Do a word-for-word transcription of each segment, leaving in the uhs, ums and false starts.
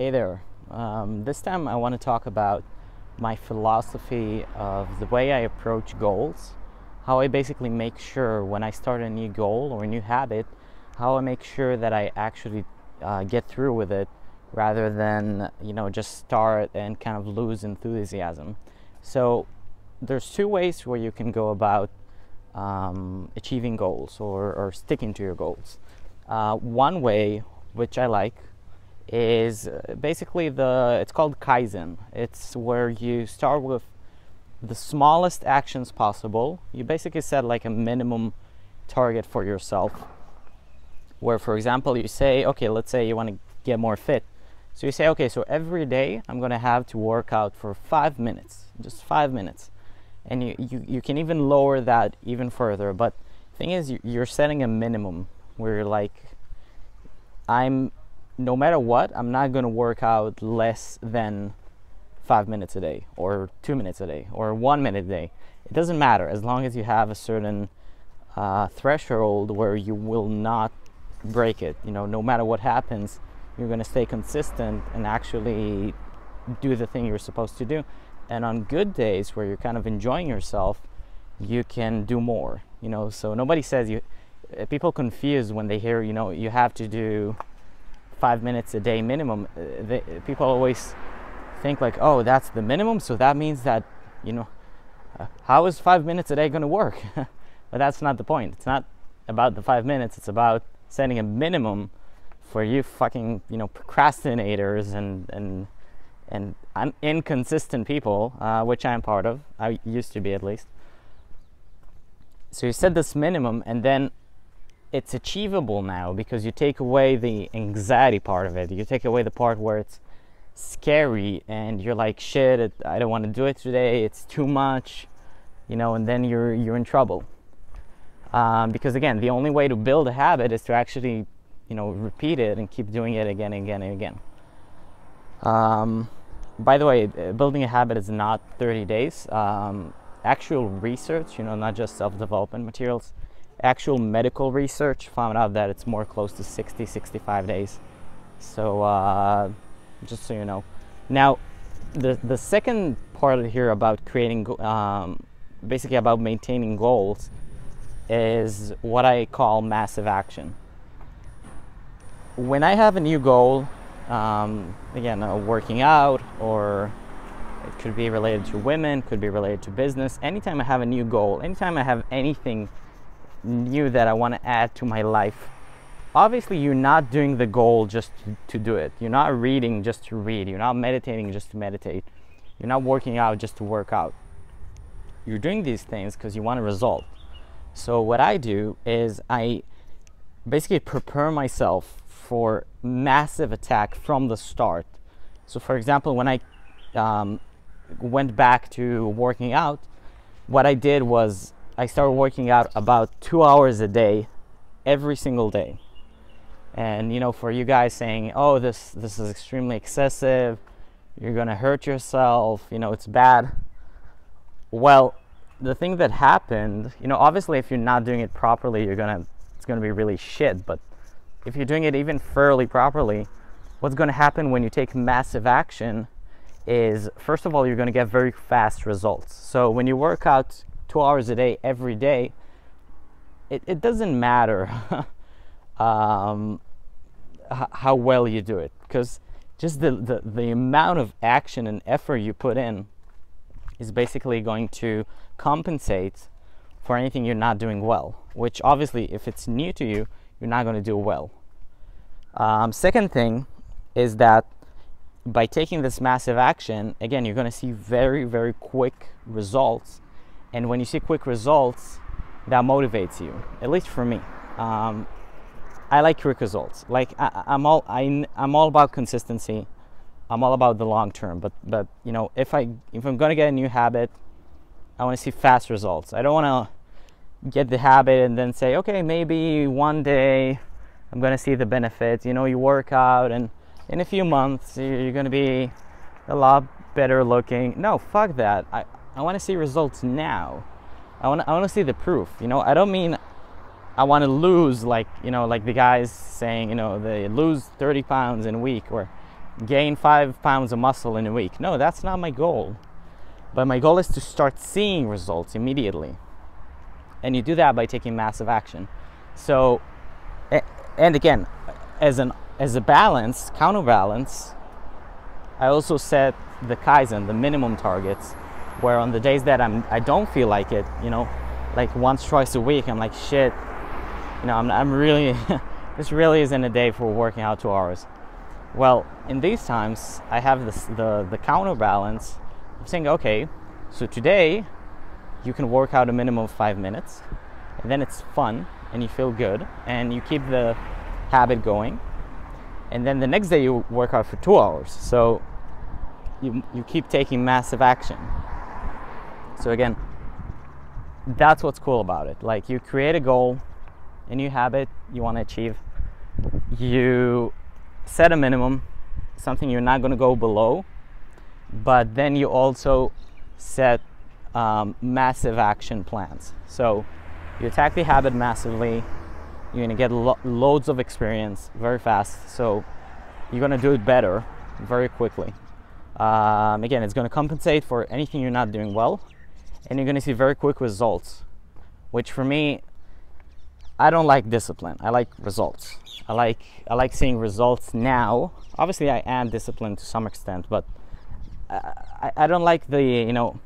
Hey there, um, this time I want to talk about my philosophy of the way I approach goals, how I basically make sure when I start a new goal or a new habit, how I make sure that I actually uh, get through with it rather than, you know, just start and kind of lose enthusiasm. So there's two ways where you can go about um, achieving goals or, or sticking to your goals. Uh, one way, which I like, is basically the, it's called Kaizen. It's where you start with the smallest actions possible. You basically set like a minimum target for yourself, where, for example, you say, okay, let's say you want to get more fit. So you say, okay, so every day I'm going to have to work out for five minutes, just five minutes. And you, you, you can even lower that even further. But the thing is, you're setting a minimum where you're like, I'm, no matter what, I'm not going to work out less than five minutes a day or two minutes a day or one minute a day. It doesn't matter as long as you have a certain uh, threshold where you will not break it. You know, no matter what happens, you're going to stay consistent and actually do the thing you're supposed to do. And on good days where you're kind of enjoying yourself, you can do more, you know. So nobody says you, people confuse when they hear, you know, you have to do five minutes a day minimum. They, people always think like, oh, that's the minimum, so that means that, you know, uh, how is five minutes a day going to work? But that's not the point. It's not about the five minutes. It's about setting a minimum for you fucking, you know, procrastinators and and and un inconsistent people, uh, which I'm part of. I used to be, at least. So you set this minimum, and then it's achievable now because you take away the anxiety part of it. You take away the part where it's scary and you're like, shit, it, I don't want to do it today. It's too much, you know, and then you're, you're in trouble. Um, because again, the only way to build a habit is to actually, you know, repeat it and keep doing it again and again and again. Um, by the way, building a habit is not thirty days. Um, actual research, you know, not just self-development materials, actual medical research found out that it's more close to sixty, sixty-five days. So uh, just so you know. Now, the, the second part here about creating, um, basically about maintaining goals, is what I call massive action. When I have a new goal, um, again, uh, working out, or it could be related to women, could be related to business. Anytime I have a new goal, anytime I have anything new that I want to add to my life, obviously you're not doing the goal just to, to do it. You're not reading just to read. You're not meditating just to meditate. You're not working out just to work out. You're doing these things because you want a result. So what I do is I basically prepare myself for massive attack from the start. So for example, when I um, went back to working out, what I did was I started working out about two hours a day, every single day. And, you know, for you guys saying, oh, this, this is extremely excessive, you're going to hurt yourself, you know, it's bad. Well, the thing that happened, you know, obviously if you're not doing it properly, you're going to, it's going to be really shit. But if you're doing it even fairly properly, what's going to happen when you take massive action is, first of all, you're going to get very fast results. So when you work out two hours a day, every day, it, it doesn't matter um, how well you do it, because just the, the, the amount of action and effort you put in is basically going to compensate for anything you're not doing well, which obviously if it's new to you, you're not going to do well. Um, second thing is that by taking this massive action, again, you're going to see very, very quick results. And when you see quick results, that motivates you. At least for me, um, I like quick results. Like I, I'm all, I, I'm all about consistency. I'm all about the long term. But but you know, if I if I'm gonna get a new habit, I want to see fast results. I don't want to get the habit and then say, okay, maybe one day I'm gonna see the benefits. You know, you work out, and in a few months you're gonna be a lot better looking. No, fuck that. I, I want to see results now. I want to, I want to see the proof. You know, I don't mean I want to lose like, you know, like the guys saying, you know, they lose thirty pounds in a week, or gain five pounds of muscle in a week. No, that's not my goal. But my goal is to start seeing results immediately. And you do that by taking massive action. So, and again, as an as a balance, counterbalance, I also set the Kaizen, the minimum targets, where on the days that I'm, I don't feel like it, you know, like once, twice a week, I'm like, shit, you know, I'm, I'm really, this really isn't a day for working out two hours. Well, in these times, I have this, the, the counterbalance. I'm saying, okay, so today, you can work out a minimum of five minutes, and then it's fun, and you feel good, and you keep the habit going. And then the next day you work out for two hours. So you, you keep taking massive action. So again, that's what's cool about it. Like, you create a goal, a new habit you want to achieve. You set a minimum, something you're not going to go below, but then you also set um, massive action plans. So you attack the habit massively. You're gonna get lo loads of experience very fast, so you're gonna do it better very quickly. Um, again, it's gonna compensate for anything you're not doing well, and you're gonna see very quick results, which for me, I don't like discipline. I like results. I like, I like seeing results now. Obviously, I am disciplined to some extent, but I, I don't like the, you know,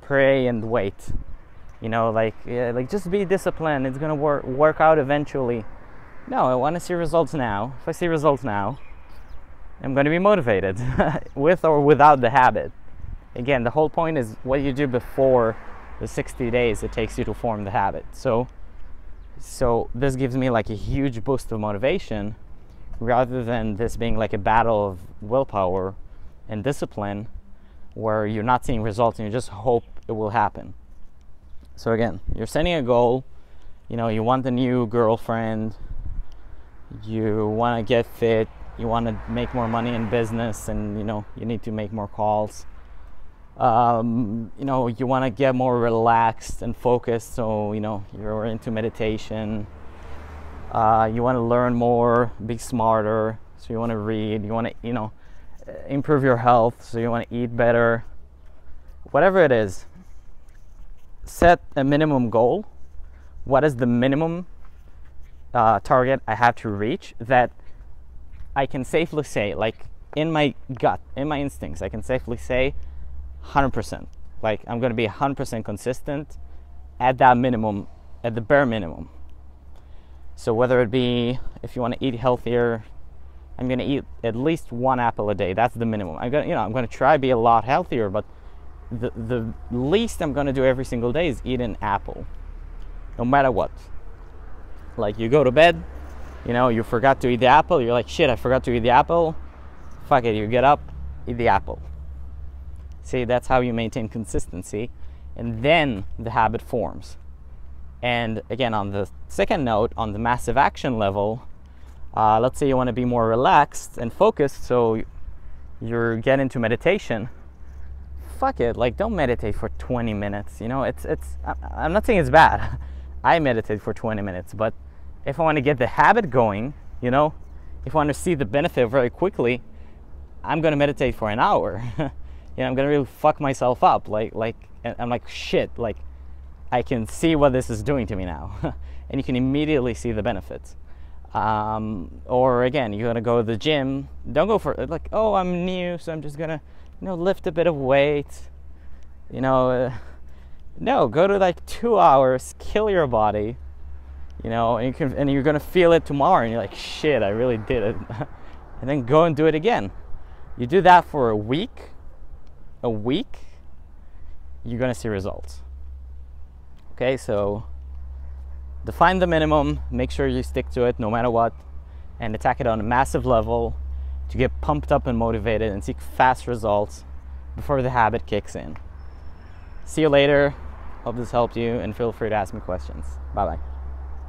pray and wait. You know, like, yeah, like just be disciplined. It's gonna work work out eventually. No, I want to see results now. If I see results now, I'm gonna be motivated, with or without the habit. Again, the whole point is what you do before the sixty days it takes you to form the habit. So, so this gives me like a huge boost of motivation, rather than this being like a battle of willpower and discipline, where you're not seeing results and you just hope it will happen. So again, you're setting a goal, you know, you want the new girlfriend, you want to get fit, you want to make more money in business, and, you know, you need to make more calls. Um, you know, you want to get more relaxed and focused, so, you know, you're into meditation. Uh, you want to learn more, be smarter, so you want to read, you want to, you know, improve your health, so you want to eat better, whatever it is. Set a minimum goal. What is the minimum uh, target I have to reach that I can safely say, like in my gut, in my instincts, I can safely say one hundred percent. Like, I'm going to be one hundred percent consistent at that minimum, at the bare minimum. So whether it be, if you want to eat healthier, I'm going to eat at least one apple a day. That's the minimum. I'm going to, you know, I'm going to try to be a lot healthier, but The, the least I'm gonna do every single day is eat an apple, no matter what. Like, you go to bed, you know, you forgot to eat the apple, you're like, shit, I forgot to eat the apple, fuck it, you get up, eat the apple. See, that's how you maintain consistency, and then the habit forms. And again, on the second note, on the massive action level, uh, let's say you want to be more relaxed and focused, so you're getting into meditation. Fuck it, like, don't meditate for twenty minutes, you know, it's, it's, I'm not saying it's bad, I meditate for twenty minutes, but if I want to get the habit going, you know, if I want to see the benefit very quickly, I'm going to meditate for an hour, you know, I'm going to really fuck myself up, like, like, I'm like, shit, like, I can see what this is doing to me now, and you can immediately see the benefits. Um, or again, you're going to go to the gym, don't go for, like, oh, I'm new, so I'm just going to, you know, lift a bit of weight, you know, uh, no, go to like two hours, kill your body, you know, and, you can, and you're gonna feel it tomorrow, and you're like, shit, I really did it, and then go and do it again. You do that for a week, a week, you're gonna see results. Okay, so define the minimum, make sure you stick to it no matter what, and attack it on a massive level, to get pumped up and motivated and seek fast results before the habit kicks in. See you later. Hope this helped you, and feel free to ask me questions. Bye-bye.